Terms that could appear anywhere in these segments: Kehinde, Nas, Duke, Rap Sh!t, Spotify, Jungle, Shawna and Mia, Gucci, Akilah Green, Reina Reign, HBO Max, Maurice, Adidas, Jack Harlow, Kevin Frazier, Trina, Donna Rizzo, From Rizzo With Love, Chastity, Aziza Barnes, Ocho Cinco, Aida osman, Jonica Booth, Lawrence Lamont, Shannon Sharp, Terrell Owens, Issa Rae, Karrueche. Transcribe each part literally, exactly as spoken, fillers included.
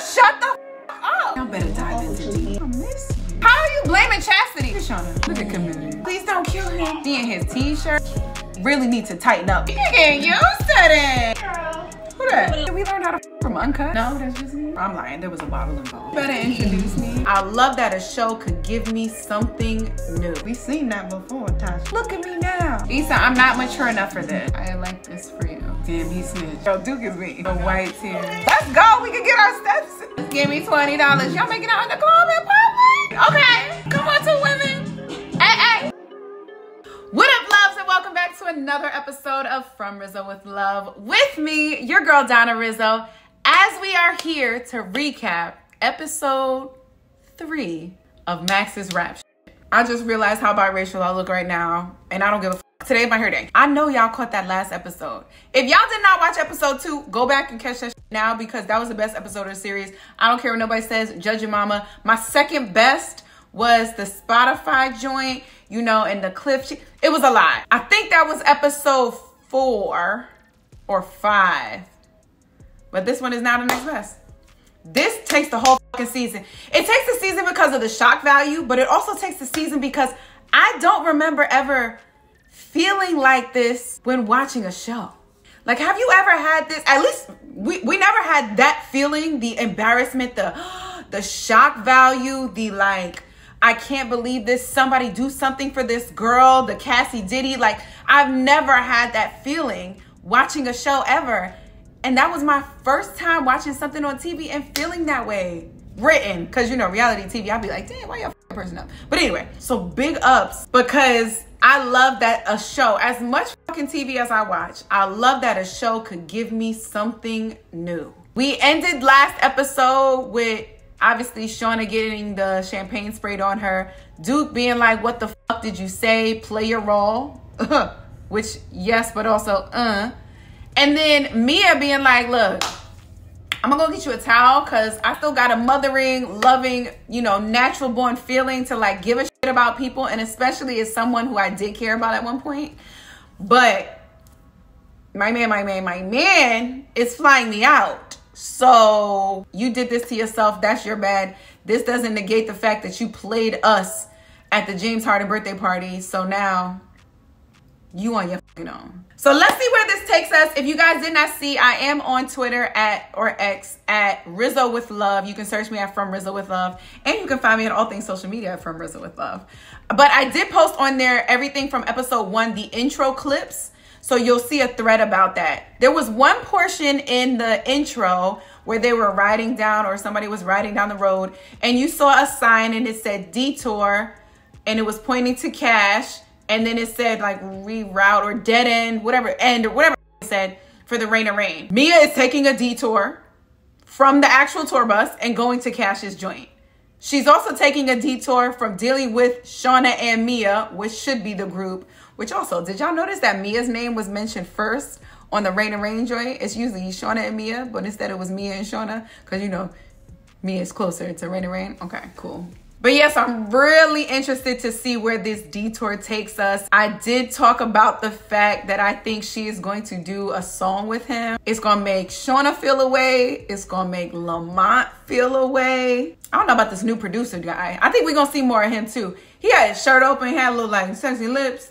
just shut the f up. Y'all better dive into deep. I miss you. How are you blaming Chastity? Shawna, look at commitment. Please don't kill him. He in his t-shirt. Really need to tighten up. You getting used to this. Girl. Who that? Did we learn how to f from Uncut? No, that's just me. I'm lying, there was a bottle involved. Better introduce me. I love that a show could give me something new. We've seen that before, Tasha. Look at me now. Issa, I'm not mature enough for this. I like this for you. Damn, he snitched. Yo, Duke is me. The white tears. Let's go, we can get our steps. Give me twenty dollars. Y'all making out in the comment, Papa? Okay, come on two women. Hey, hey. What up, loves, and welcome back to another episode of From Rizzo with Love. With me, your girl, Donna Rizzo, as we are here to recap episode three of Max's Rap Sh*t. I just realized how biracial I look right now, and I don't give a f. Today's my hair day. I know y'all caught that last episode. If y'all did not watch episode two, go back and catch that sh*t now, because that was the best episode of the series. I don't care what nobody says, judge your mama. My second best was the Spotify joint, you know, and the cliff. It was a lot. I think that was episode four or five, but this one is now the next best. This takes the whole fucking season. It takes the season because of the shock value, but it also takes the season because I don't remember ever feeling like this when watching a show. Like, have you ever had this? At least we, we never had that feeling, the embarrassment, the, the shock value, the like, I can't believe this. Somebody do something for this girl. The Cassie Diddy. Like, I've never had that feeling watching a show ever. And that was my first time watching something on T V and feeling that way. Written. Because, you know, reality T V, I'd be like, damn, why y'all f***ing person up? But anyway, so big ups, because I love that a show, as much fucking T V as I watch, I love that a show could give me something new. We ended last episode with obviously Shawna getting the champagne sprayed on her. Duke being like, what the fuck did you say? Play your role. Which, yes, but also, uh. And then Mia being like, look, I'm gonna go get you a towel because I still got a mothering, loving, you know, natural born feeling to like give a shit about people. And especially as someone who I did care about at one point. But my man, my man, my man is flying me out. So you did this to yourself. That's your bad. This doesn't negate the fact that you played us at the James Harden birthday party. So now you on your fucking own. So let's see where this takes us. If you guys did not see, I am on Twitter at or X at Rizzo with Love. You can search me at From Rizzo with Love, and you can find me on all things social media at From Rizzo with Love. But I did post on there everything from episode one, the intro clips. So you'll see a thread about that. There was one portion in the intro where they were riding down, or somebody was riding down the road, and you saw a sign and it said detour, and it was pointing to cash, and then it said like reroute or dead end, whatever end or whatever it said for the Reina Reign. Mia is taking a detour from the actual tour bus and going to Cash's joint. She's also taking a detour from dealing with Shawna and Mia, which should be the group. Which also, did y'all notice that Mia's name was mentioned first on the Reina Reign joint? It's usually Shawna and Mia, but instead it was Mia and Shawna, because, you know, Mia's closer to Reina Reign. Okay, cool. But yes, I'm really interested to see where this detour takes us. I did talk about the fact that I think she is going to do a song with him. It's gonna make Shawna feel away. It's gonna make Lamont feel away. I don't know about this new producer guy. I think we're gonna see more of him too. He had his shirt open, he had a little like sexy lips.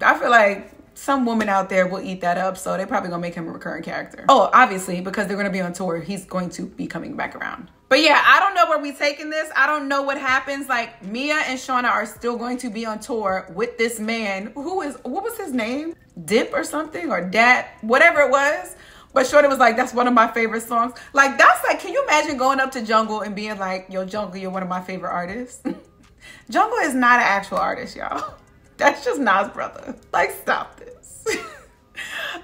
I feel like some woman out there will eat that up, so they're probably gonna make him a recurring character. Oh, obviously, because they're gonna be on tour, he's going to be coming back around. But yeah, I don't know where we're taking this. I don't know what happens. Like, Mia and Shawna are still going to be on tour with this man who is, what was his name? Dip or something, or Dad, whatever it was. But Shawna was like, that's one of my favorite songs. Like, that's like, can you imagine going up to Jungle and being like, yo, Jungle, you're one of my favorite artists? Jungle is not an actual artist, y'all. That's just Nas' brother. Like, stop this.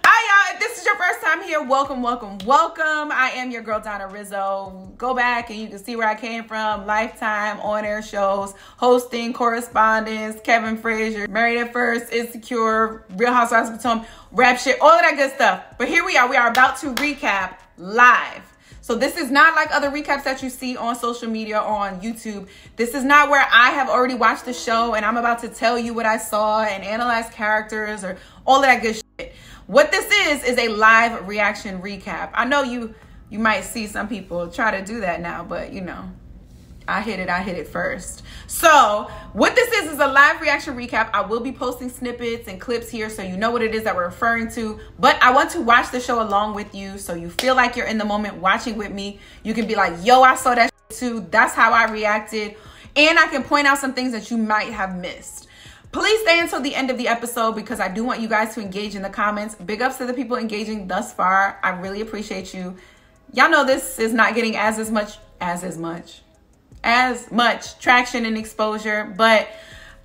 Hi, y'all. If this is your first time here, welcome, welcome, welcome. I am your girl, Donna Rizzo. Go back and you can see where I came from. Lifetime, on-air shows, hosting, correspondence, Kevin Frazier, Married at First, Insecure, Real Housewives of Potomac, Rap Shit, all of that good stuff. But here we are. We are about to recap live. So this is not like other recaps that you see on social media or on YouTube. This is not where I have already watched the show and I'm about to tell you what I saw and analyze characters or all of that good shit. What this is, is a live reaction recap. I know you you might see some people try to do that now, but you know, I hit it, I hit it first. So what this is is a live reaction recap. I will be posting snippets and clips here so you know what it is that we're referring to, but I want to watch the show along with you so you feel like you're in the moment watching with me. You can be like, yo, I saw that too, that's how I reacted, and I can point out some things that you might have missed. Please stay until the end of the episode because I do want you guys to engage in the comments. Big ups to the people engaging thus far. I really appreciate you. Y'all know this is not getting as as much as as much as much traction and exposure, but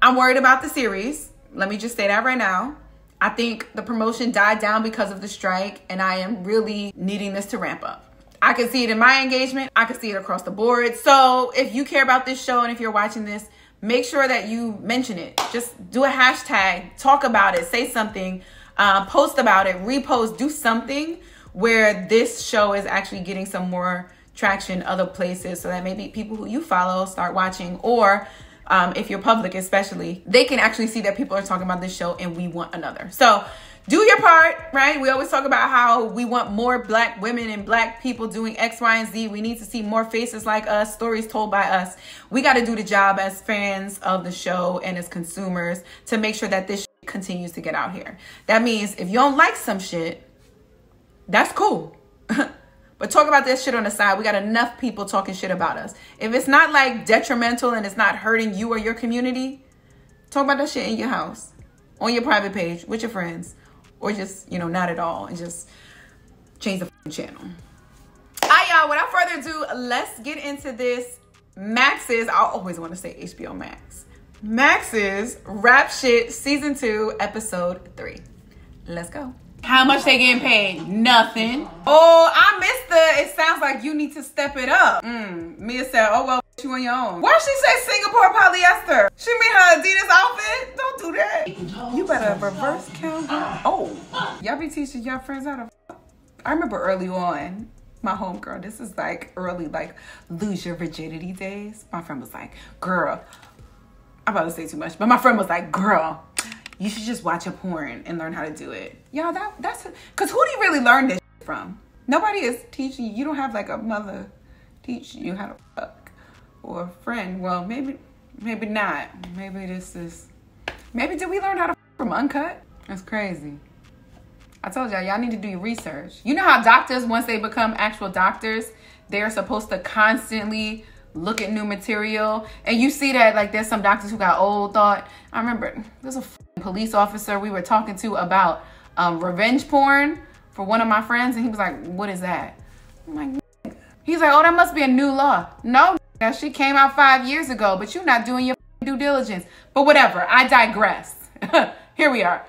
I'm worried about the series. Let me just say that right now. I think the promotion died down because of the strike, and I am really needing this to ramp up. I can see it in my engagement. I can see it across the board. So if you care about this show and if you're watching this, make sure that you mention it. Just do a hashtag, talk about it, say something, uh, post about it, repost, do something where this show is actually getting some more traction other places so that maybe people who you follow start watching, or um, if you're public especially, they can actually see that people are talking about this show and we want another. So do your part, right? We always talk about how we want more Black women and Black people doing X, Y, and Z. We need to see more faces like us, stories told by us. We got to do the job as fans of the show and as consumers to make sure that this shit continues to get out here. That means if you don't like some shit, that's cool. But talk about this shit on the side. We got enough people talking shit about us. If it's not like detrimental and it's not hurting you or your community, talk about that shit in your house, on your private page, with your friends. Or just, you know, not at all. And just change the channel. All right, y'all. Without further ado, let's get into this. Max's, I always want to say H B O Max. Max's Rap Shit Season two, Episode three. Let's go. How much they getting paid? Nothing. Oh, I missed the, it sounds like you need to step it up. Mm, Mia said, oh, well, you on your own. Why she say Singapore polyester? She mean her Adidas outfit? Don't do that. You better reverse count. Oh, y'all be teaching y'all friends how to f I remember early on, my homegirl, this is like early, like lose your virginity days. My friend was like, girl, I'm about to say too much, but my friend was like, girl, you should just watch a porn and learn how to do it. Y'all, that, that's, a, cause who do you really learn this from? Nobody is teaching you. You don't have like a mother teach you how to fuck or a friend. Well, maybe, maybe not. Maybe this is, maybe did we learn how to fuck from Uncut? That's crazy. I told y'all, y'all need to do your research. You know how doctors, once they become actual doctors, they're supposed to constantly look at new material. And you see that like there's some doctors who got old thought. I remember there's a police officer we were talking to about um, revenge porn for one of my friends, and he was like, what is that? I'm like, N-. He's like, oh, that must be a new law. No, that shit came out five years ago, but you're not doing your due diligence. But whatever, I digress. Here we are.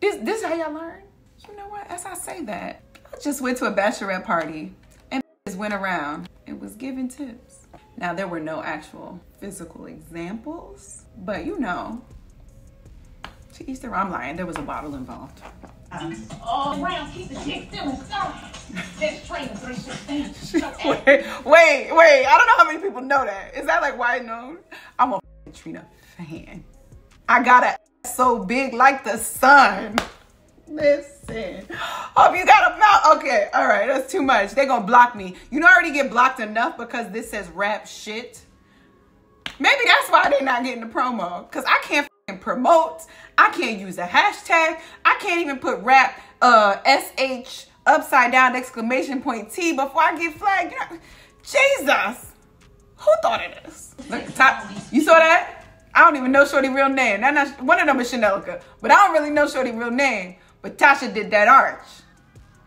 This, this is how y'all learn? You know what, as I say that, I just went to a bachelorette party and just went around and was giving tips. Now, there were no actual physical examples, but you know, to Easter, I'm lying. There was a bottle involved. All around piece of dick stealing stuff. That's Trina three sixteen. Wait, wait, wait. I don't know how many people know that. Is that like wide known? I'm a Trina fan. I got a ass so big like the sun. Listen. Hope you got a mouth. Okay, all right. That's too much. They're going to block me. You don't already get blocked enough because this says rap shit. Maybe that's why they're not getting the promo. Because I can't and promote. I can't use a hashtag. I can't even put rap uh S H upside down exclamation point T before I get flagged. You know, Jesus, who thought of this? Look, top, you saw that? I don't even know Shorty's real name. That not, one of them is Shanelica, but I don't really know Shorty's real name. But Tasha did that arch.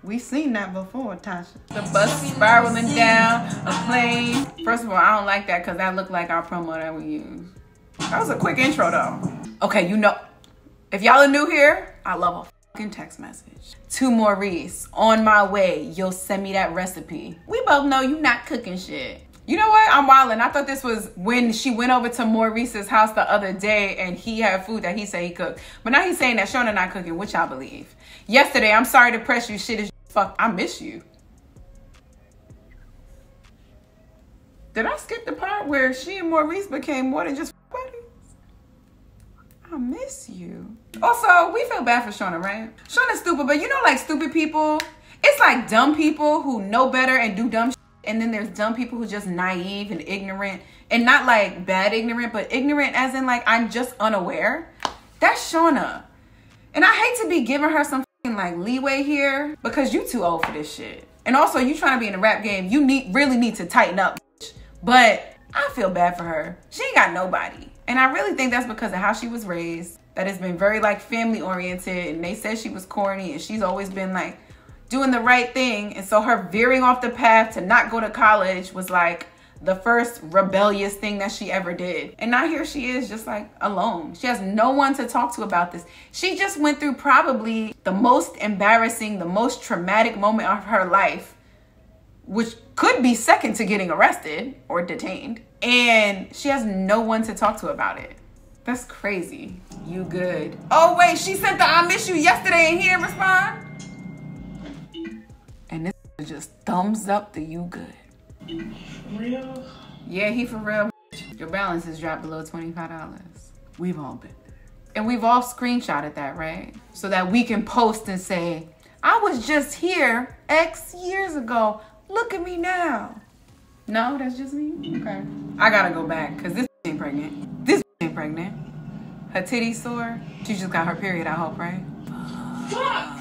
We seen that before, Tasha. The bus spiraling down, a plane. First of all, I don't like that because that looked like our promo that we use. That was a quick intro though. Okay, you know, if y'all are new here, I love a fucking text message. To Maurice, on my way, you'll send me that recipe. We both know you not cooking shit. You know what? I'm wildin'. I thought this was when she went over to Maurice's house the other day and he had food that he said he cooked. But now he's saying that Shawna not cooking, which I believe. Yesterday, I'm sorry to press you, shit is fuck. I miss you. Did I skip the part where she and Maurice became more than just buddies? I miss you. Also, we feel bad for Shawna, right? Shawna's stupid, but you know, like stupid people, it's like dumb people who know better and do dumb shit, and then there's dumb people who's just naive and ignorant, and not like bad ignorant, but ignorant as in like I'm just unaware. That's Shawna, and I hate to be giving her some like leeway here because you too old for this shit, and also you trying to be in the rap game. You need really need to tighten up, but I feel bad for her. She ain't got nobody, and I really think that's because of how she was raised. That has been very like family oriented, and they said she was corny, and she's always been like doing the right thing, and so her veering off the path to not go to college was like the first rebellious thing that she ever did. And now here she is just like alone. She has no one to talk to about this. She just went through probably the most embarrassing, the most traumatic moment of her life, which could be second to getting arrested or detained. And she has no one to talk to about it. That's crazy. You good. Oh wait, she sent the I miss you yesterday and he didn't respond. And this just thumbs up the you good. For real? Yeah, he for real. Your balance has dropped below twenty-five dollars. We've all been there. And we've all screenshotted that, right? So that we can post and say, I was just here X years ago. Look at me now. No, that's just me? Okay. I gotta go back, because this ain't pregnant. This ain't pregnant. Her titty sore. She just got her period, I hope, right? Fuck.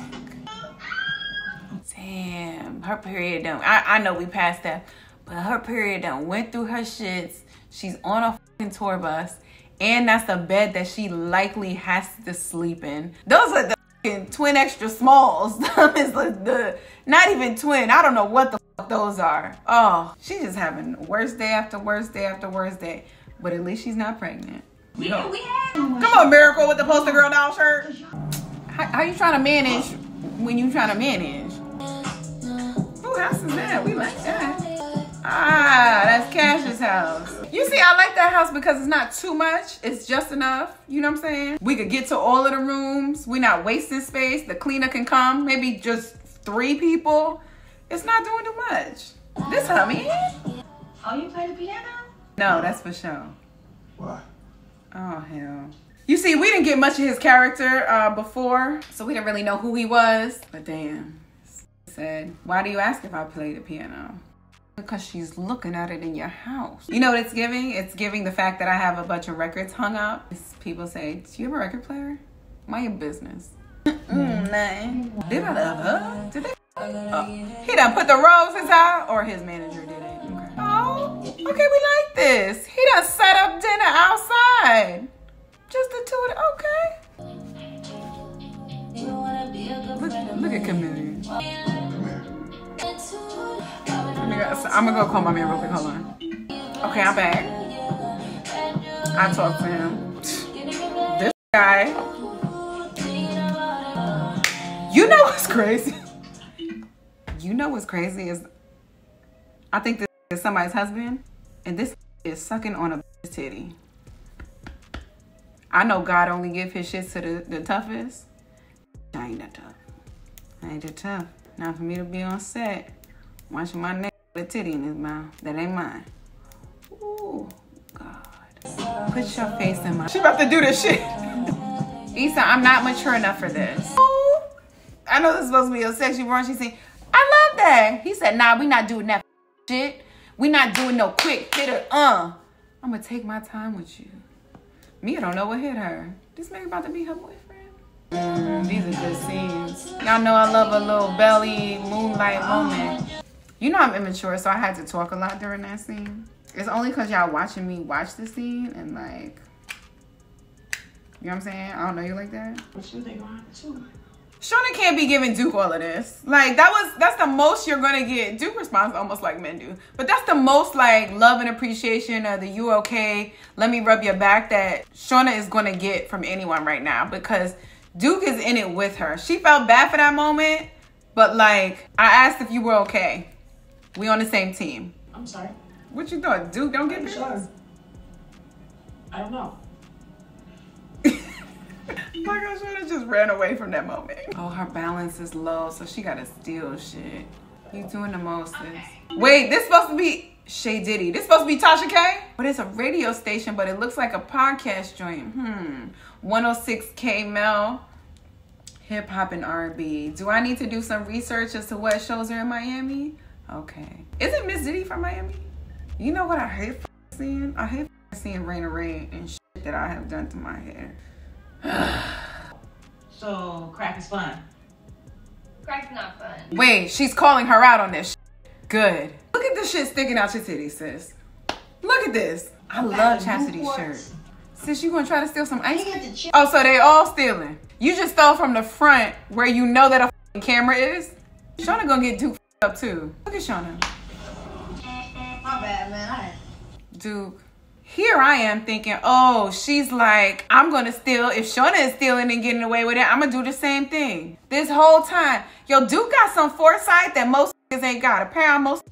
Damn, her period done. I, I know we passed that. But her period done went through her shits. She's on a fucking tour bus. And that's the bed that she likely has to sleep in. Those are the fucking twin extra smalls. It's like the, not even twin. I don't know what the fuck those are. Oh, she's just having worst day after worst day after worst day. But at least she's not pregnant. Yeah, we had. Come on, Miracle with the poster girl doll shirt. How, how you trying to manage when you trying to manage? Who else is that? We like that. Ah, that's Cash's house. You see, I like that house because it's not too much. It's just enough. You know what I'm saying? We could get to all of the rooms. We're not wasting space. The cleaner can come. Maybe just three people. It's not doing too much. This hummy. Oh, you play the piano? No, that's for sure. Why? Oh, hell. You see, we didn't get much of his character uh, before, so we didn't really know who he was. But damn, said, why do you ask if I play the piano? Because she's looking at it in your house. You know what it's giving? It's giving the fact that I have a bunch of records hung up. People say, do you have a record player? Mind your business. Mm, nah. Did I love her? Did they? Oh. He done put the roses out, or his manager did it. Okay. Oh, okay, we like this. He done set up dinner outside. Just the two of okay. Look, look at Chameleon. I'm gonna go call my man real quick, hold on. Okay, I'm back. I talked to him. This guy. You know what's crazy? You know what's crazy is I think this is somebody's husband and this is sucking on a titty. I know God only give his shit to the, the toughest. I ain't that tough. I ain't that tough. Not for me to be on set. Watching my neck with a titty in his mouth. That ain't mine. Ooh, God. Put your face in mine. She about to do this shit. Issa, I'm not mature enough for this. Ooh. I know this is supposed to be a sexy run. She said, I love that. He said, nah, we not doing that shit. We not doing no quick hitter, uh. I'm gonna take my time with you. Mia don't know what hit her. This man about to be her boyfriend. Mm, these are good scenes. Y'all know I love a little belly moonlight moment. You know I'm immature, so I had to talk a lot during that scene. It's only because y'all watching me watch the scene and like, you know what I'm saying? I don't know you like that. What you think behind the two? Shawna can't be giving Duke all of this. Like that was, that's the most you're gonna get. Duke responds almost like men do. But that's the most like love and appreciation of the you okay, let me rub your back that Shawna is gonna get from anyone right now because Duke is in it with her. She felt bad for that moment, but like, I asked if you were okay. We on the same team. I'm sorry. What you thought? Duke don't get pictures? I don't know. My girl should have just ran away from that moment. Oh, her balance is low, so she gotta steal shit. You doing the most, sis. Okay. Wait, this supposed to be Shay Diddy. This supposed to be Tasha K? But it's a radio station, but it looks like a podcast joint. Hmm. one oh six K Mel. hip hop and R and B. Do I need to do some research as to what shows are in Miami? Okay. Isn't Miss Diddy from Miami? You know what I hate seeing? I hate seeing Reina Reign and shit that I have done to my hair. So crack is fun. Crack's not fun. Wait, she's calling her out on this shit. Good. Look at this shit sticking out your titties, sis. Look at this. I love Chastity's shirt. Sis, you gonna try to steal some ice cream? Oh, so they all stealing. You just stole from the front where you know that a f***ing camera is? Shawna gonna get Duke up too. Look at Shawna. My bad, man. I... Duke. Here I am thinking, oh, she's like, I'm gonna steal. If Shawna is stealing and getting away with it, I'm gonna do the same thing. This whole time. Yo, Duke got some foresight that most ain't got. Apparently, most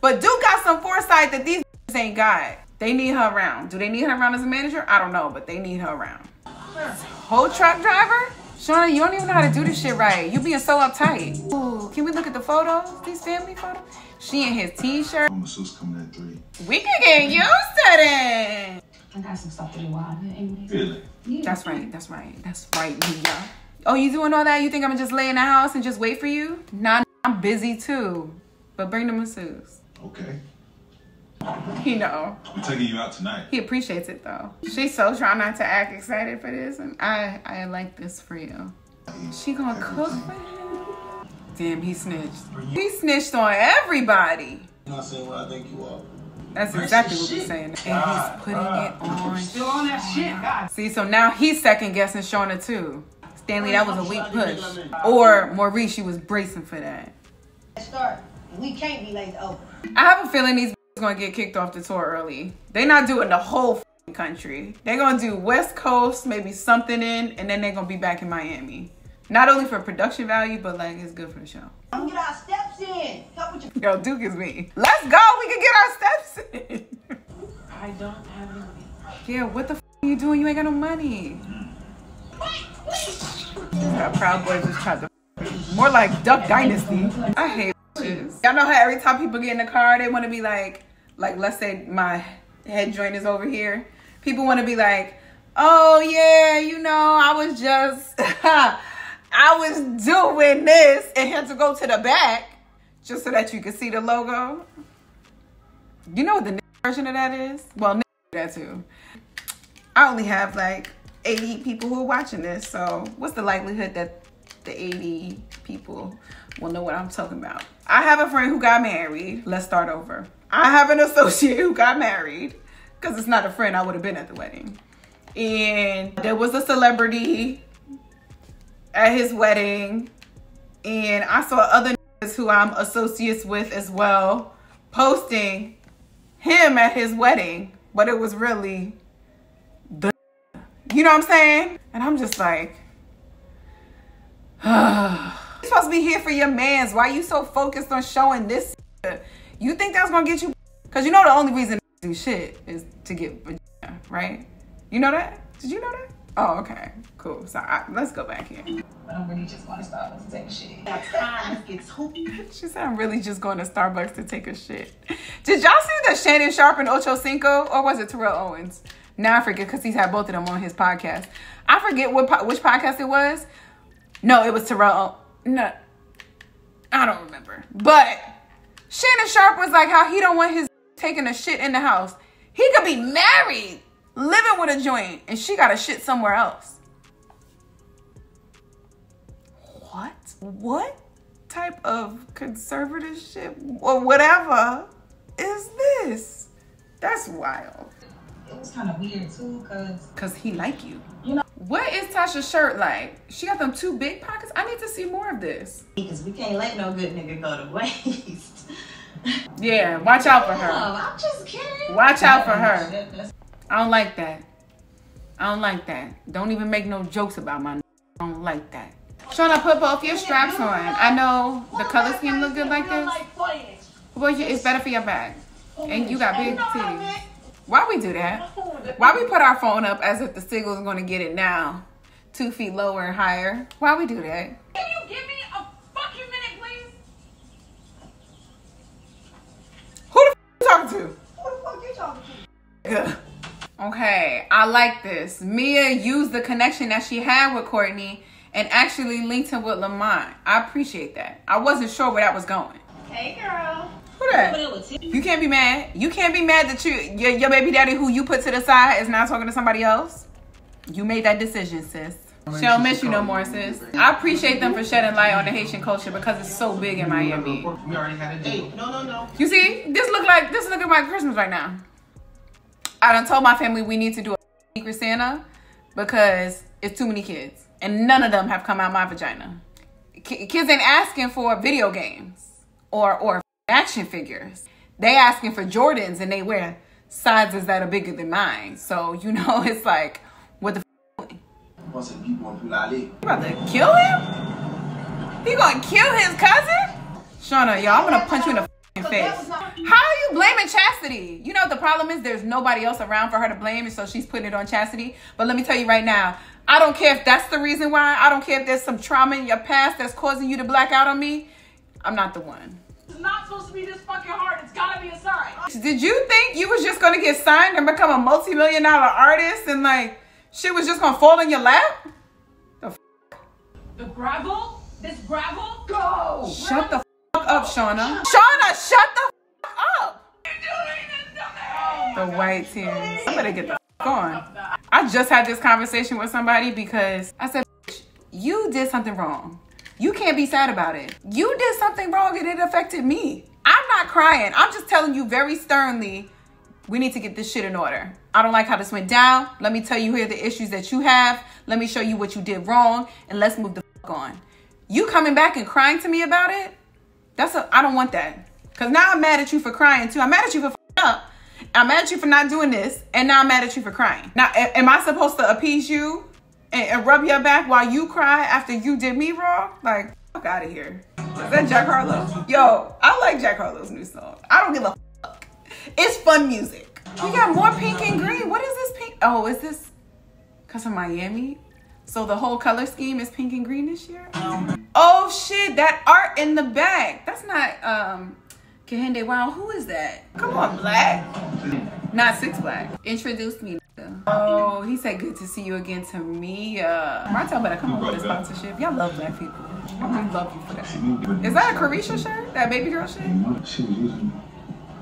But Duke got some foresight that these ain't got. They need her around. Do they need her around as a manager? I don't know, but they need her around. Whole truck driver? Shawna, you don't even know how to do this shit right. You being so uptight. Ooh, can we look at the photos? These family photos? She in his t-shirt. My sis coming at three. We can get used to that. I got some stuff to do while I'm really? Yeah. That's right, that's right. That's right, Mia. Oh, you doing all that? You think I'm gonna just lay in the house and just wait for you? Nah, I'm busy too. But bring the masseuse. Okay. He know. We're taking you out tonight. He appreciates it though. She's so trying not to act excited for this, and I I like this for you. She gonna cook for him? Damn, he snitched. He snitched on everybody. You're not saying what I think you are. That's exactly what we're saying. And ah, he's putting ah, it on. Still on that shit. God. See, so now he's second guessing Shawna too. Stanley, that was a weak push. Or Maurice, she was bracing for that. Start. We can't be late over. I have a feeling these gonna get kicked off the tour early. They not doing the whole country. They're gonna do West Coast, maybe something in, and then they're gonna be back in Miami. Not only for production value, but like it's good for the show. Come get our steps in. Help with your Yo, Duke is me. Let's go. We can get our steps in. I don't have any money. Yeah, what the f are you doing? You ain't got no money. That Proud Boy just tried to f more like Duck Dynasty. I hate bitches. Y'all know how every time people get in the car, they want to be like, like let's say my head joint is over here, people want to be like, oh yeah, you know, I was just I was doing this and had to go to the back just so that you could see the logo. You know what the version of that is? Well, that too. I only have like eighty people who are watching this, so what's the likelihood that the eighty people will know what I'm talking about? I have a friend who got married. Let's start over. I have an associate who got married, because it's not a friend, I would have been at the wedding. And there was a celebrity at his wedding. And I saw other niggas who I'm associates with as well posting him at his wedding, but it was really the, you know what I'm saying? And I'm just like, you're supposed to be here for your mans. Why are you so focused on showing this? You think that's gonna get you? Because you know the only reason do shit is to get vagina, right? You know that? Did you know that? Oh, okay, cool. So I, let's go back here. I'm really just going to Starbucks to take a shit. She said, I'm really just going to Starbucks to take a shit. Did y'all see that Shannon Sharp and Ocho Cinco, or was it Terrell Owens? Now I forget, because he's had both of them on his podcast. I forget what po which podcast it was. No, it was Terrell. No, I don't remember. But Shannon Sharp was like how he don't want his taking a shit in the house. He could be married, living with a joint, and she got a shit somewhere else. What? What type of conservatorship or whatever is this? That's wild. It was kind of weird too, cause cause he like you. You know what is Tasha's shirt like? She got them two big pockets. I need to see more of this. Because we can't let no good nigga go to waste. Yeah, watch out for her. I'm just kidding. Watch out for her. I don't like that. I don't like that. Don't even make no jokes about my. I don't like that. Shawna, put both your straps on. I know the color scheme look good like this. Well, it's better for your back, and you got big titties. Why we do that? Why we put our phone up as if the signal's gonna get it now? Two feet lower and higher. Why we do that? Can you give me a fucking minute, please? Who the f you talking to? Who the fuck you talking to? Okay, I like this. Mia used the connection that she had with Courtney and actually linked him with Lamont. I appreciate that. I wasn't sure where that was going. Hey, girl. Who that? You can't be mad. You can't be mad that you your, your baby daddy who you put to the side is now talking to somebody else. You made that decision, sis. She don't miss you no more, sis. I appreciate them for shedding light on the Haitian culture because it's so big in Miami. We already had a date. No, no, no. You see, this look like this look at my Christmas right now. I done told my family we need to do a secret Santa because it's too many kids, and none of them have come out my vagina. K kids ain't asking for video games or or action figures. They asking for Jordans, and they wear sizes that are bigger than mine. So you know, it's like, what the. You about to kill him? He gonna kill his cousin? Shawna, y'all, I'm gonna punch you in the f***ing face. How are you blaming Chastity? You know what the problem is? There's nobody else around for her to blame, and so she's putting it on Chastity. But let me tell you right now, I don't care if that's the reason why. I don't care if there's some trauma in your past that's causing you to black out on me. I'm not the one. It's not supposed to be this fucking hard. It's gotta be a sign. Did you think you was just gonna get signed and become a multi-million dollar artist and like... shit was just gonna fall in your lap? The f The gravel? This gravel? Go! Shut the f up, Shawna. Shawna, shut the f up! The white tears. I'm gonna get the f on. I just had this conversation with somebody because I said, you did something wrong. You can't be sad about it. You did something wrong and it affected me. I'm not crying. I'm just telling you very sternly, we need to get this shit in order. I don't like how this went down. Let me tell you here the issues that you have. Let me show you what you did wrong, and let's move the fuck on. You coming back and crying to me about it? That's a, I don't want that. Cause now I'm mad at you for crying too. I'm mad at you for fucking up. I'm mad at you for not doing this, and now I'm mad at you for crying. Now, am I supposed to appease you and, and rub your back while you cry after you did me wrong? Like, fuck out of here. Is that Jack Harlow? Yo, I like Jack Harlow's new song. I don't give a fuck. It's fun music. We got more pink and green. What is this pink? Oh, is this because of Miami? So the whole color scheme is pink and green this year? Um, oh, shit. That art in the back. That's not um, Kehinde. Wow, who is that? Come on, Black. Not Six Black. Introduce me. Oh, he said good to see you again to Mia. Martel better come on with a sponsorship. Y'all love Black people. I love you for that. Is that a Karrueche shirt? That baby girl shit?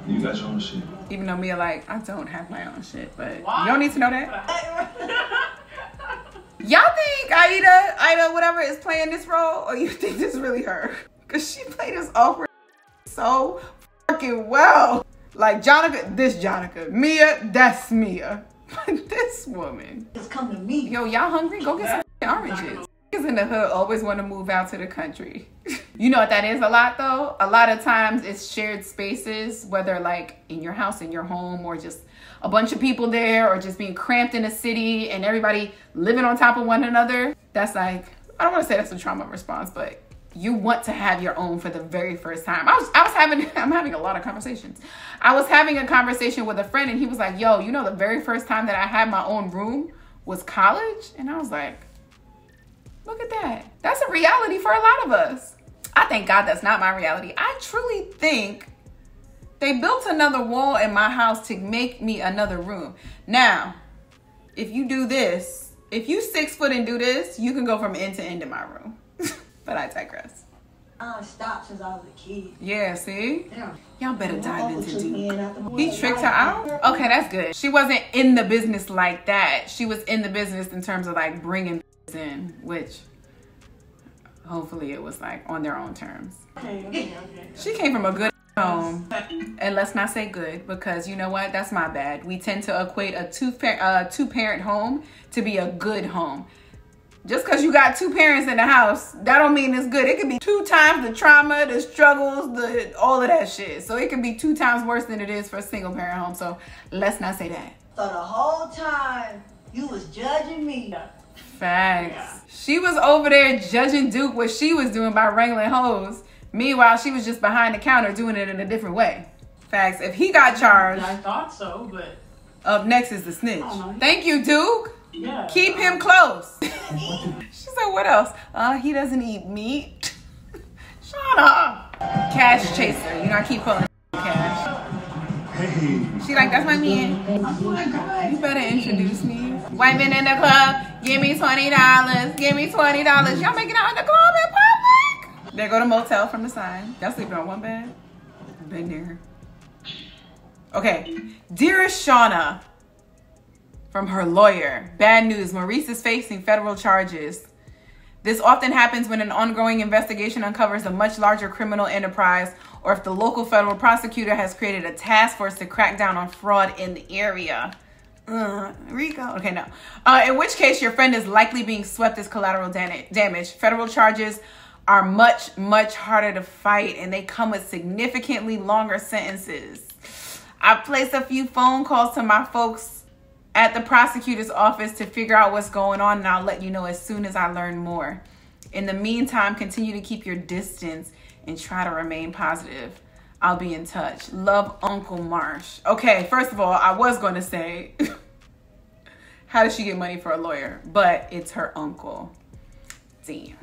You got your own shit. Even though Mia like, I don't have my own shit, but you don't need to know that. Y'all think Aida, Aida, whatever, is playing this role, or you think this is really her? Cause she played this awkward so fucking well. Like Jonica, this Jonica, Mia, that's Mia. But this woman, just come to me. Yo, y'all hungry? Go get some oranges. Niggas in the hood always want to move out to the country. You know what that is a lot though? A lot of times it's shared spaces, whether like in your house, in your home, or just a bunch of people there, or just being cramped in a city and everybody living on top of one another. That's like, I don't want to say that's a trauma response, but you want to have your own for the very first time. I was, I was having, I'm having a lot of conversations. I was having a conversation with a friend and he was like, yo, you know, the very first time that I had my own room was college. And I was like, look at that. That's a reality for a lot of us. I thank God that's not my reality. I truly think they built another wall in my house to make me another room. Now, if you do this, if you six foot and do this, you can go from end to end in my room. But I digress. I stopped since I was a kid. Yeah, see? Y'all better dive into Duke. He tricked her out? Okay, that's good. She wasn't in the business like that. She was in the business in terms of like bringing in, which... hopefully it was like on their own terms. Okay, okay, okay, okay. She came from a good home, and let's not say good because you know what? That's my bad. We tend to equate a two uh, two parent home to be a good home. Just because you got two parents in the house, that don't mean it's good. It could be two times the trauma, the struggles, the all of that shit. So it could be two times worse than it is for a single parent home. So let's not say that. So the whole time you was judging me. Facts. Yeah. She was over there judging Duke what she was doing by wrangling hoes. Meanwhile, she was just behind the counter doing it in a different way. Facts. If he got charged. I thought so, but. Up next is the snitch. Thank you, Duke. Yeah. Keep him close. She said, what else? Uh, he doesn't eat meat. Shut up. Cash chaser. You know, I keep calling Cash. Hey. She like, that's my man. Oh my God. You better introduce me. White men in the club, give me twenty dollars, give me twenty dollars. Y'all making out in the club in public? There go to motel from the sign. Y'all sleeping on one bed? Been there. Okay, dearest Shawna, from her lawyer, bad news, Maurice is facing federal charges. This often happens when an ongoing investigation uncovers a much larger criminal enterprise, or if the local federal prosecutor has created a task force to crack down on fraud in the area. Uh, Rico. Okay, no. Uh, in which case, your friend is likely being swept as collateral damage. Federal charges are much, much harder to fight, and they come with significantly longer sentences. I placed a few phone calls to my folks at the prosecutor's office to figure out what's going on, and I'll let you know as soon as I learn more. In the meantime, continue to keep your distance and try to remain positive. I'll be in touch. Love, Uncle Marsh. Okay, first of all, I was going to say, how does she get money for a lawyer? But it's her uncle. Damn.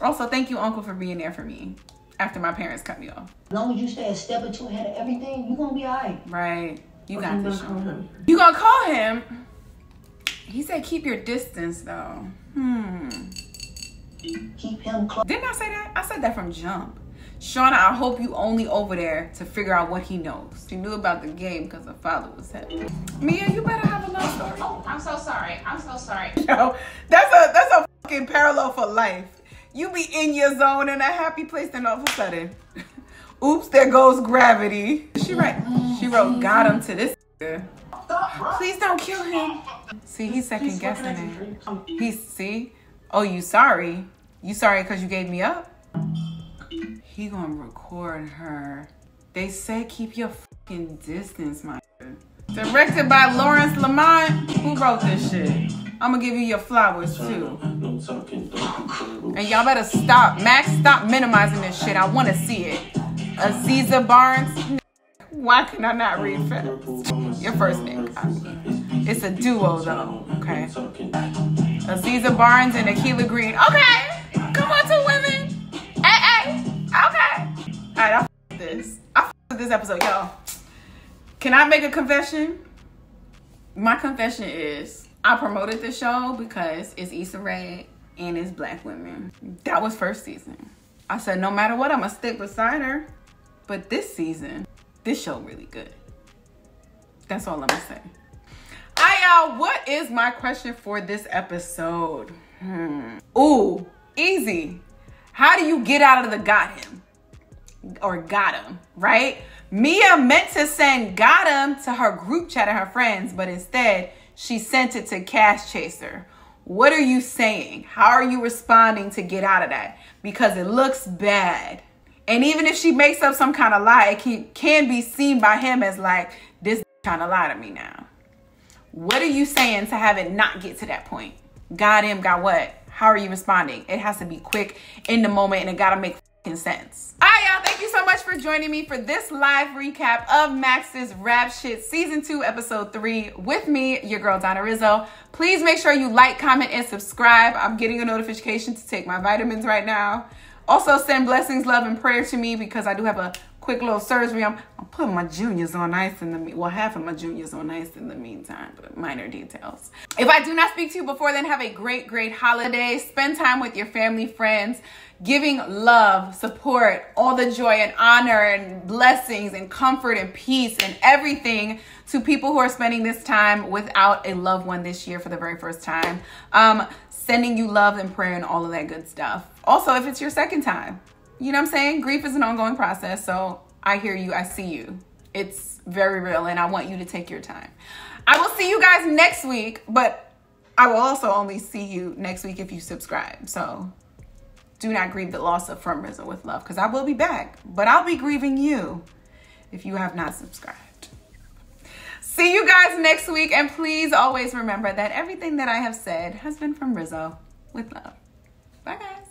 Also, thank you, Uncle, for being there for me after my parents cut me off. As long as you stay a step or two ahead of everything, you're going to be all right. Right. You got you this. Gonna you gonna call him? He said keep your distance though. Hmm. Keep him close. Didn't I say that? I said that from jump. Shawna, I hope you only over there to figure out what he knows. She knew about the game because her father was heavy. Mia, you better have a love story. Oh, I'm so sorry. I'm so sorry. Yo, that's a that's a fucking parallel for life. You be in your zone in a happy place, then all of a sudden, oops, there goes gravity. She right. She wrote, got him to this. Please don't kill him. See, he's second guessing it. He's, see? Oh, you sorry? You sorry because you gave me up? He gonna record her. They say keep your fucking distance, my Directed by Lawrence Lamont. Who wrote this shit? I'm gonna give you your flowers too. And y'all better stop. Max, stop minimizing this shit. I wanna see it. Aziza Barnes. Why can I not read fast? Your first name. It's a duo though. Okay. Aziza Barnes and Akilah Green. Okay. Come on, two women. Hey, hey. Okay. Alright, I f with this. I f with this episode, y'all. Can I make a confession? My confession is I promoted the show because it's Issa Rae and it's black women. That was first season. I said no matter what, I'ma stick beside her. But this season, this show really good. That's all I'm gonna say. All right, y'all, what is my question for this episode? Hmm. Ooh, easy. How do you get out of the got him? Or got him, right? Mia meant to send got him to her group chat of her friends, but instead she sent it to Cash Chaser. What are you saying? How are you responding to get out of that? Because it looks bad. And even if she makes up some kind of lie, it can, can be seen by him as like, this kind of lie to me now. What are you saying to have it not get to that point? Got him, got what? How are you responding? It has to be quick in the moment and it gotta make fucking sense. All right, y'all, thank you so much for joining me for this live recap of Max's Rap Shit Season two, Episode three with me, your girl, Donna Rizzo. Please make sure you like, comment, and subscribe. I'm getting a notification to take my vitamins right now. Also, send blessings, love, and prayer to me because I do have a quick little surgery. I'm, I'm putting my juniors on ice in the well, half of my juniors on ice in the meantime, but minor details. If I do not speak to you before then, have a great, great holiday. Spend time with your family, friends, giving love, support, all the joy and honor and blessings and comfort and peace and everything to people who are spending this time without a loved one this year for the very first time. Um, sending you love and prayer and all of that good stuff. Also, if it's your second time, you know what I'm saying? Grief is an ongoing process. So I hear you. I see you. It's very real. And I want you to take your time. I will see you guys next week, but I will also only see you next week if you subscribe. So do not grieve the loss of From Rizzo with love, because I will be back, but I'll be grieving you if you have not subscribed. See you guys next week. And please always remember that everything that I have said has been From Rizzo with love. Bye guys.